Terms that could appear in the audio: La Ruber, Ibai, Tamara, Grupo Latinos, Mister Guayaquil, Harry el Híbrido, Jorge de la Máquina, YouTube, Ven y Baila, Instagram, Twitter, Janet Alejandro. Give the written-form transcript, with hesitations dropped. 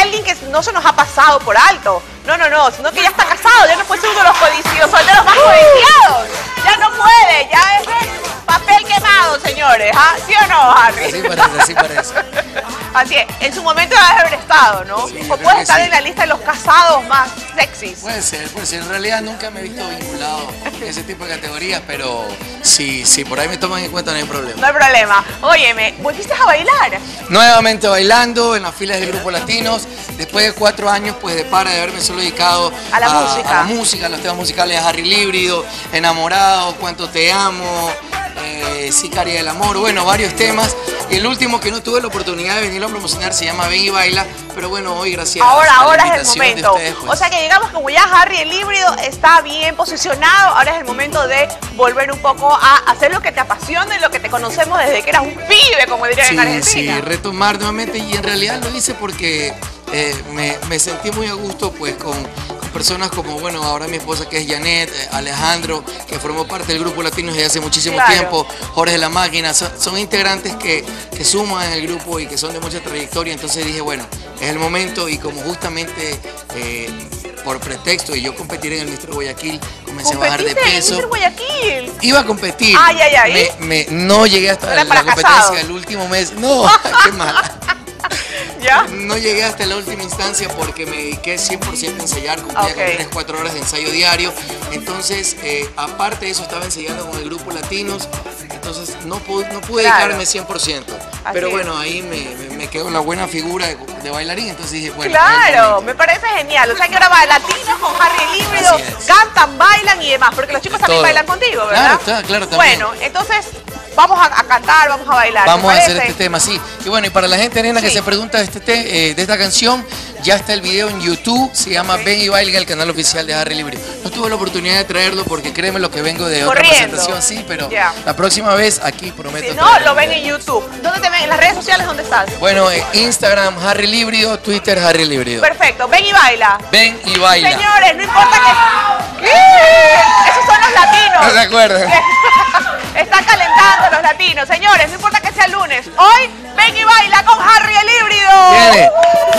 alguien que no se nos ha pasado por alto. No, sino que ya está casado, ya no puede ser uno de los codiciosos, de los más codiciados. Ya no puede, ya es papel quemado, señores. ¿Ah? ¿Sí o no, Harry? Sí parece, sí parece. Así es, en su momento debe haber estado, ¿no? Sí, o puede estar en la lista de los casados más sexys. Puede ser. En realidad nunca me he visto vinculado a ese tipo de categorías, pero sí, por ahí me toman en cuenta, no hay problema. No hay problema. Óyeme, ¿volviste a bailar? Nuevamente bailando en las filas del Grupo Latinos. Después de 4 años, pues de para de verme solo dedicado a la música, a los temas musicales de Harry el Híbrido, Enamorado, Cuánto te amo, Sicaria del amor, bueno, varios temas. Y el último que no tuve la oportunidad de venir a promocionar se llama Ven y Baila, pero bueno, hoy gracias a la es el momento. Ustedes, pues. O sea que llegamos como ya Harry el Híbrido está bien posicionado, ahora es el momento de volver un poco a hacer lo que te apasiona y lo que te conocemos desde que eras un pibe, como dirían en Argentina. Sí, retomar nuevamente, y en realidad lo hice porque me sentí muy a gusto pues con personas como, bueno, ahora mi esposa que es Janet Alejandro, que formó parte del Grupo Latinos desde hace muchísimo tiempo, Jorge de la Máquina, son integrantes que suman en el grupo y que son de mucha trayectoria. Entonces dije, bueno, es el momento, y como justamente por pretexto y yo competir en el Mister Guayaquil, comencé a bajar de peso. Iba a competir. No llegué hasta la competencia el último mes. No, qué mala. ¿Ya? No llegué hasta la última instancia porque me dediqué 100% a ensayar, cumplía con 3-4 horas de ensayo diario. Entonces, aparte de eso, estaba ensayando con el Grupo Latinos, entonces no pude dedicarme 100%. Así pero bueno, ahí me quedó la buena figura de bailarín, entonces dije, bueno. Claro, me parece genial. O sea que ahora va Latinos con Harry el Híbrido, cantan, bailan y demás, porque los chicos también bailan contigo, ¿verdad? Claro, también. Bueno, entonces vamos a cantar, vamos a bailar. Vamos a hacer este tema, sí. Y bueno, y para la gente, nena, que se pregunta de esta canción, ya está el video en YouTube, se llama Ven y Baila, el canal oficial de Harry el Híbrido. No tuve la oportunidad de traerlo porque créeme lo que vengo de otra presentación, sí, pero la próxima vez aquí prometo. Si no, lo ven en YouTube. ¿Dónde te ven? ¿En las redes sociales dónde estás? Bueno, Instagram Harry el Híbrido, Twitter Harry el Híbrido. Perfecto, Ven y Baila. Ven y Baila. Señores, no importa que... Esos son los latinos. No se acuerdan. Está calentando los latinos, señores, no importa que sea lunes, hoy Ven y Baila con Harry el Híbrido.